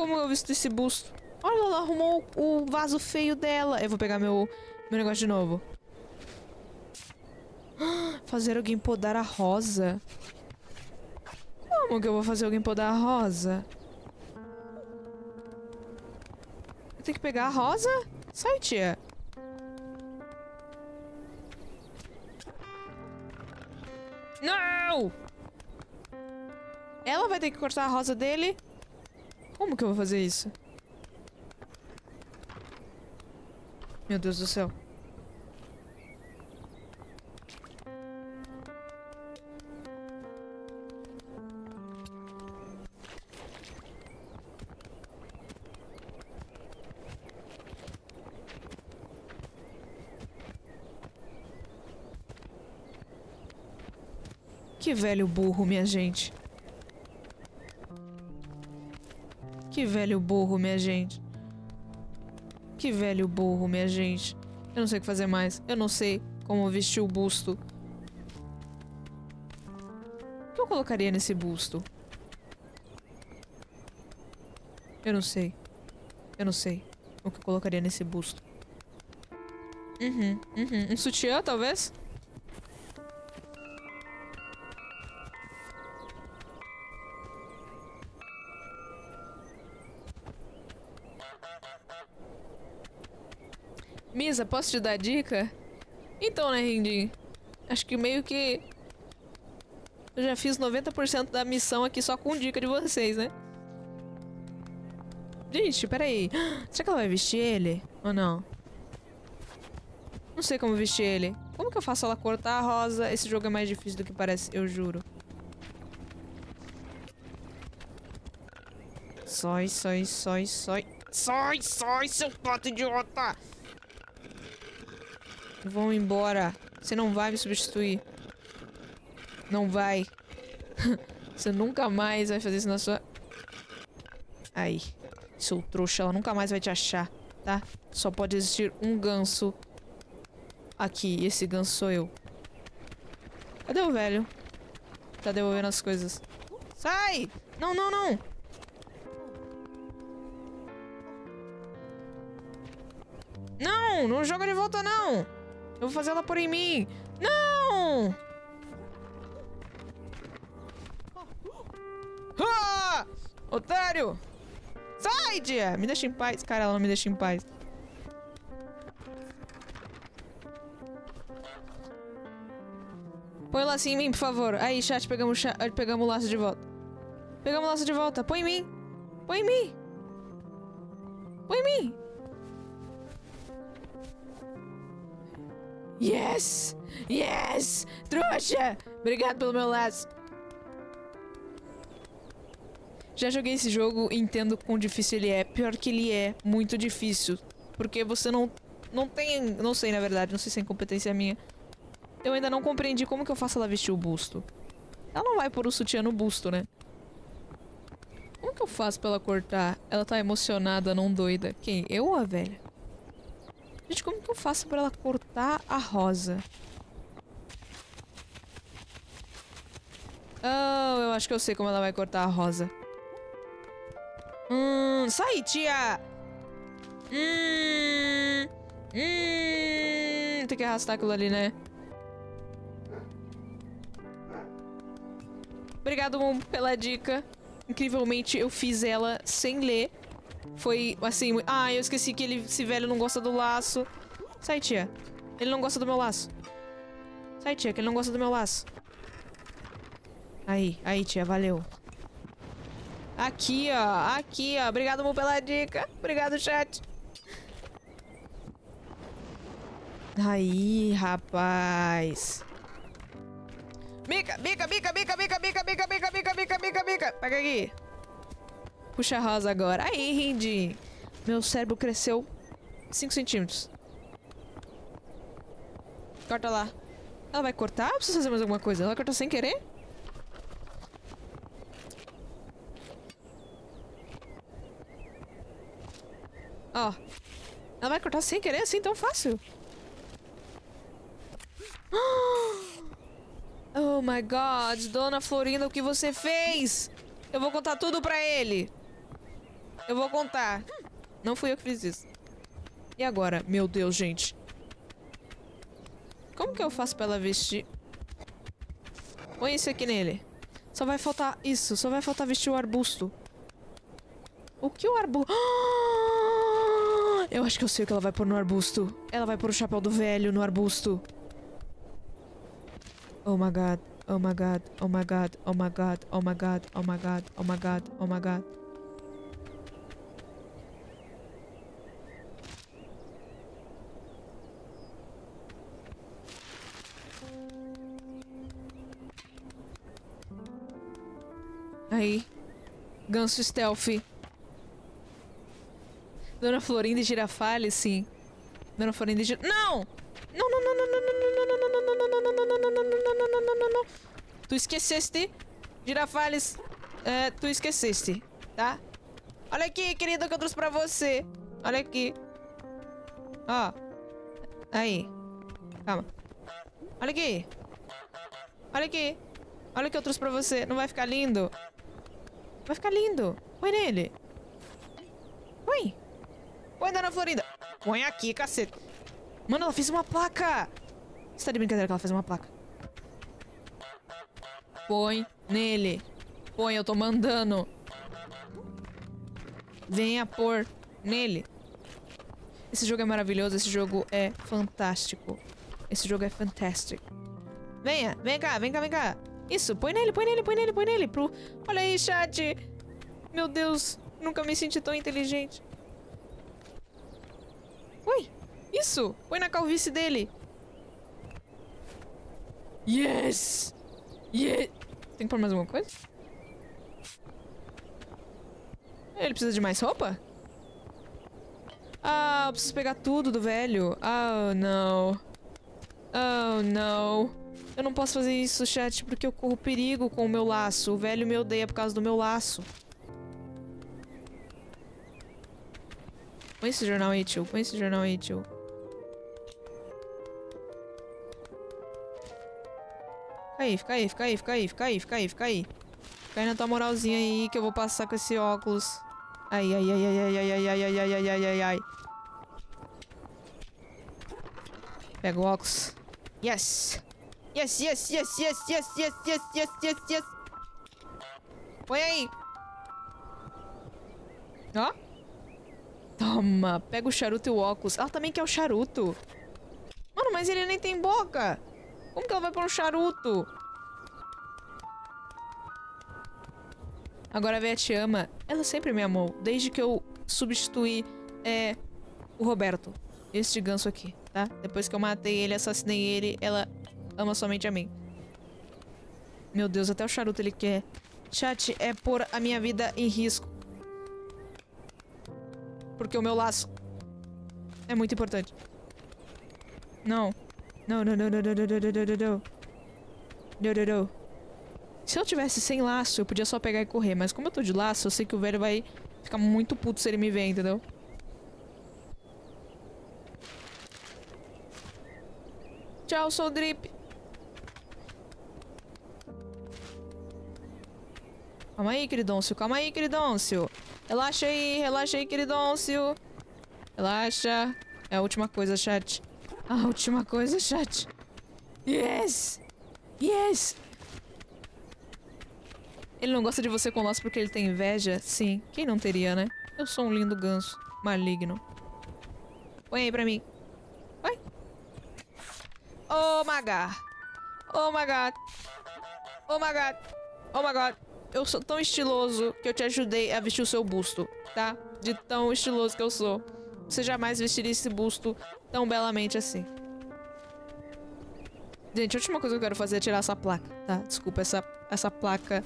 como eu visto esse busto. Olha, ela arrumou o vaso feio dela. Eu vou pegar meu negócio de novo. Fazer alguém podar a rosa. Como que eu vou fazer alguém podar a rosa? Eu tenho que pegar a rosa? Sai, tia. Não! Ela vai ter que cortar a rosa dele? Como que eu vou fazer isso? Meu Deus do céu. Que velho burro, minha gente. Que velho burro, minha gente. Que velho burro, minha gente. Eu não sei o que fazer mais. Eu não sei como vestir o busto. O que eu colocaria nesse busto? Eu não sei. Eu não sei o que eu colocaria nesse busto. Um sutiã, talvez? Misa, posso te dar dica? Então, né, Rindim? Acho que meio que... eu já fiz 90% da missão aqui só com dica de vocês, né? Gente, peraí. Será que ela vai vestir ele? Ou não? Não sei como vestir ele. Como que eu faço ela cortar a rosa? Esse jogo é mais difícil do que parece, eu juro. Sai, sai, sai, sai. Sai, sai, seu pato idiota! Vão embora. Você não vai me substituir. Não vai. Você nunca mais vai fazer isso na sua... aí. Seu trouxa, ela nunca mais vai te achar, tá? Só pode existir um ganso aqui. E esse ganso sou eu. Cadê o velho? Tá devolvendo as coisas. Sai! Não, não, não! Não! Não joga de volta, não! Eu vou fazer ela por em mim. Não! Ah! Otário! Sai, dia! Me deixa em paz. Cara, ela não me deixa em paz. Põe o laço em mim, por favor. Aí, chat, pegamos o laço de volta. Pegamos o laço de volta. Põe em mim. Põe em mim. Põe em mim. Yes! Yes! Trouxa! Obrigado pelo meu laço. Já joguei esse jogo, entendo quão difícil ele é. Pior que ele é muito difícil. Porque você não tem... não sei, na verdade. Não sei se é incompetência minha. Eu ainda não compreendi como que eu faço ela vestir o busto. Ela não vai pôr o sutiã no busto, né? Como que eu faço pra ela cortar? Ela tá emocionada, não doida. Quem? Eu ou a velha? Gente, como que eu faço pra ela cortar a rosa? Oh, eu acho que eu sei como ela vai cortar a rosa. Sai, tia! Tem que arrastar aquilo ali, né? Obrigado, Mum, pela dica. Incrivelmente, eu fiz ela sem ler. Foi assim... ah, eu esqueci que esse velho não gosta do laço. Sai, tia. Ele não gosta do meu laço. Sai, tia, que ele não gosta do meu laço. Aí, aí, tia, valeu. Aqui, ó. Aqui, ó. Obrigado, amor, pela dica. Obrigado, chat. Aí, rapaz. Bica, bica, bica, bica, bica, bica, bica, bica, bica, bica, bica, bica. Pega aqui. Puxa a rosa agora. Aí, Rindim. Meu cérebro cresceu 5 centímetros. Corta lá. Ela vai cortar? Eu preciso fazer mais alguma coisa. Ela vai cortar sem querer? Ó. Ela vai cortar sem querer assim tão fácil? Oh my God. Dona Florinda, o que você fez? Eu vou contar tudo pra ele. Eu vou contar. Não fui eu que fiz isso. E agora? Meu Deus, gente. Como que eu faço pra ela vestir? Põe isso aqui nele. Só vai faltar isso. Só vai faltar vestir o arbusto. O que o arbusto... Eu acho que eu sei o que ela vai pôr no arbusto. Ela vai pôr o chapéu do velho no arbusto. Oh my god, oh my god, oh my god, oh my god, oh my god, oh my god, oh my god, oh my god. Aí. Ganso stealth. Dona Florinda e Girafales, sim. Dona Florinda e Girafales. Não! Não, não, não, não, não, não, não, não, não, não, não, não, não, não, não, não, não, não, não, não, não. Tu esqueceste, Girafales. É, tu esqueceste, tá? Olha aqui, querida, que eu trouxe pra você. Olha aqui. Ó. Aí. Calma. Olha aqui. Olha aqui. Olha o que eu trouxe pra você. Não vai ficar lindo? Vai ficar lindo. Põe nele. Põe. Põe, Dona Florinda. Põe aqui, cacete. Mano, ela fez uma placa. Você tá de brincadeira que ela fez uma placa? Põe nele. Põe, eu tô mandando. Venha pôr nele. Esse jogo é maravilhoso. Esse jogo é fantástico. Esse jogo é fantástico. Venha, vem cá, vem cá, vem cá. Isso, põe nele, põe nele, põe nele, põe nele. Olha aí, chat. Meu Deus, nunca me senti tão inteligente. Ui, isso. Põe na calvície dele. Yes. Yes. Tem que pôr mais alguma coisa? Ele precisa de mais roupa? Ah, eu preciso pegar tudo do velho. Oh, não. Oh, não. Eu não posso fazer isso, chat, porque eu corro perigo com o meu laço. O velho me odeia por causa do meu laço. Põe esse jornal aí, tio. Põe esse jornal aí, tio. Fica aí, fica aí, fica aí, fica aí, fica aí, fica aí, fica aí. Fica aí na tua moralzinha aí que eu vou passar com esse óculos. Ai, ai, ai, ai, ai, ai, ai, ai, ai, ai, ai, ai, ai. Pega o óculos. Yes! Yes, yes, yes, yes, yes, yes, yes, yes, yes, yes. Põe aí. Ó. Toma. Pega o charuto e o óculos. Ela também quer o charuto. Mano, mas ele nem tem boca. Como que ela vai pôr um charuto? Agora a Véia te ama. Ela sempre me amou. Desde que eu substituí o Roberto. Este ganso aqui, tá? Depois que eu matei ele, assassinei ele, ela... ama somente a mim. Meu Deus, até o charuto ele quer. Chat, é pôr a minha vida em risco. Porque o meu laço é muito importante. Não. Não, não, não, não, não, não, não, não, não. Se eu tivesse sem laço, eu podia só pegar e correr. Mas como eu tô de laço, eu sei que o velho vai ficar muito puto se ele me ver, entendeu? Tchau, sou o Drip. Calma aí, queridôncio. Calma aí, queridôncio. Relaxa aí. Relaxa aí, queridôncio. Relaxa. É a última coisa, chat. A última coisa, chat. Yes! Yes! Ele não gosta de você com nós porque ele tem inveja? Sim. Quem não teria, né? Eu sou um lindo ganso. Maligno. Põe aí pra mim. Vai. Oh, my God. Oh, my God. Oh, my God. Oh, my God. Eu sou tão estiloso que eu te ajudei a vestir o seu busto, tá? De tão estiloso que eu sou. Você jamais vestiria esse busto tão belamente assim. Gente, a última coisa que eu quero fazer é tirar essa placa, tá? Desculpa, essa placa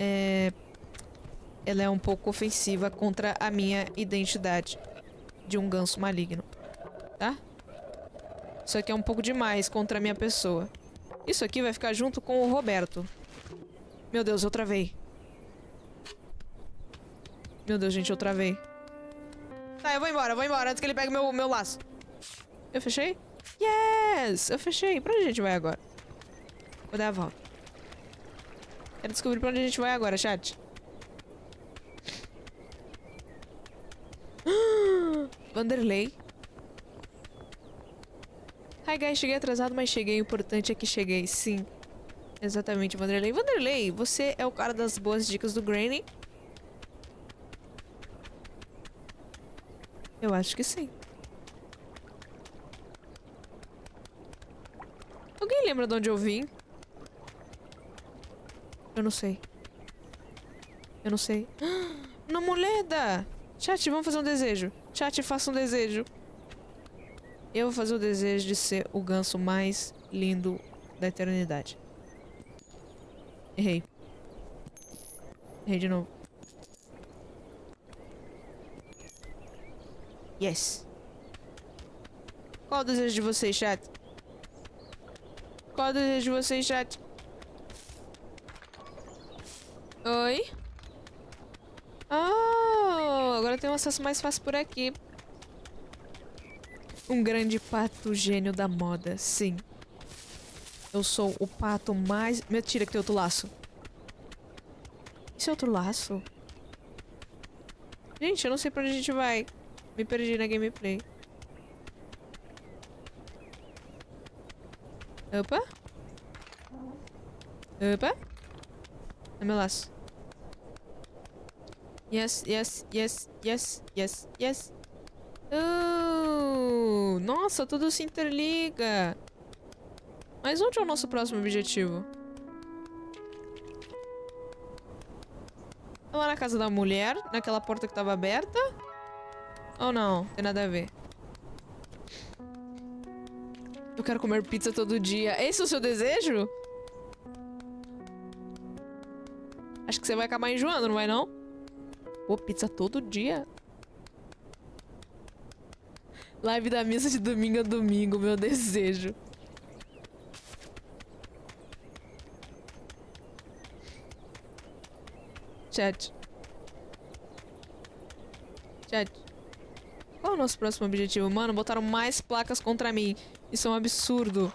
é... ela é um pouco ofensiva contra a minha identidade de um ganso maligno, tá? Isso aqui é um pouco demais contra a minha pessoa. Isso aqui vai ficar junto com o Roberto. Meu Deus, eu travei. Meu Deus, gente, eu travei. Tá, eu vou embora antes que ele pegue meu laço. Eu fechei? Yes! Eu fechei. Pra onde a gente vai agora? Vou dar a volta. Quero descobrir pra onde a gente vai agora, chat. Vanderlei. Hi guys, cheguei atrasado, mas cheguei. O importante é que cheguei, sim. Exatamente, Vanderlei. Vanderlei, você é o cara das boas dicas do Granny? Eu acho que sim. Alguém lembra de onde eu vim? Eu não sei. Eu não sei. Não, moleda! Chat, vamos fazer um desejo. Chat, faça um desejo. Eu vou fazer o desejo de ser o ganso mais lindo da eternidade. Errei. Errei de novo. Yes. Qual o desejo de vocês, chat? Qual o desejo de vocês, chat? Oi? Oh, agora tem um acesso mais fácil por aqui. Um grande pato gênio da moda, sim. Eu sou o pato mais... Mentira, que tem outro laço. Isso é outro laço? Gente, eu não sei pra onde a gente vai. Me perdi na gameplay. Opa. Opa. É meu laço. Yes, yes, yes, yes, yes, yes. Oh, nossa, tudo se interliga. Mas onde é o nosso próximo objetivo? Lá na casa da mulher, naquela porta que estava aberta? Ou não? Tem nada a ver. Eu quero comer pizza todo dia. Esse é o seu desejo? Acho que você vai acabar enjoando, não vai não? Pô, pizza todo dia? Live da missa de domingo a domingo, meu desejo. Chat. Chat. Qual é o nosso próximo objetivo? Mano, botaram mais placas contra mim. Isso é um absurdo.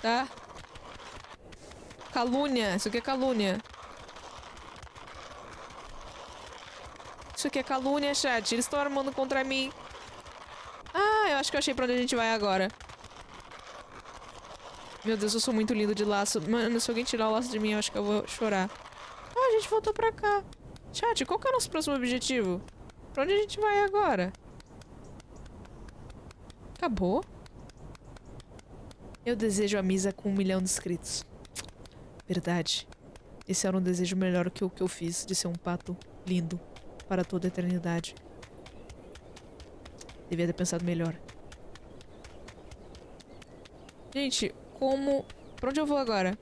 Tá? Calúnia. Isso aqui é calúnia. Isso aqui é calúnia, chat. Eles estão armando contra mim. Ah, eu acho que eu achei pra onde a gente vai agora. Meu Deus, eu sou muito lindo de laço. Mano, se alguém tirar o laço de mim, eu acho que eu vou chorar. Ah, a gente voltou pra cá. Chat, qual que é o nosso próximo objetivo? Pra onde a gente vai agora? Acabou? Eu desejo a Misa com 1 milhão de inscritos. Verdade. Esse era um desejo melhor que o que eu fiz de ser um pato lindo para toda a eternidade. Devia ter pensado melhor. Gente, como... Pra onde eu vou agora?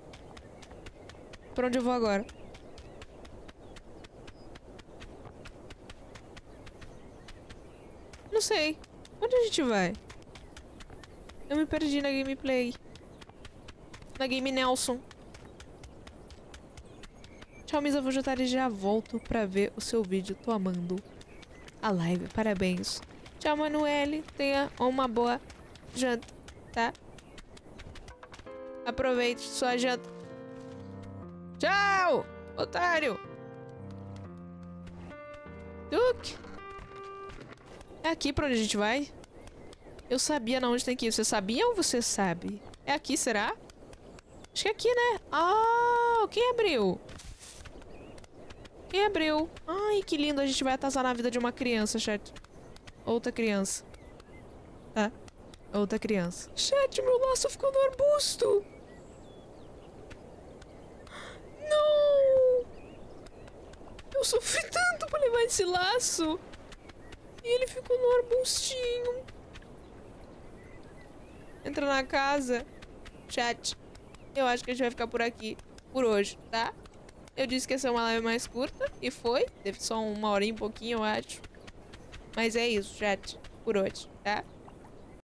Pra onde eu vou agora? Não sei. Onde a gente vai? Eu me perdi na gameplay. Na Game Nelson. Tchau, Misa. Vou jantar e já volto pra ver o seu vídeo. Tô amando a live. Parabéns. Tchau, Manuele. Tenha uma boa janta, tá? Aproveite sua janta. Tchau, otário! Duke! É aqui pra onde a gente vai? Eu sabia na onde tem que ir. Você sabia ou você sabe? É aqui, será? Acho que é aqui, né? Ah, quem abriu? Quem abriu? Ai, que lindo. A gente vai atazanar a vida de uma criança, chat. Outra criança. Tá? Outra criança. Chat, meu laço ficou no arbusto. Não! Eu sofri tanto pra levar esse laço. E ele ficou no arbustinho. Entra na casa. Chat, eu acho que a gente vai ficar por aqui. Por hoje, tá? Eu disse que ia ser uma live mais curta. E foi. Teve só uma hora e pouquinho, eu acho. Mas é isso, chat, por hoje, tá?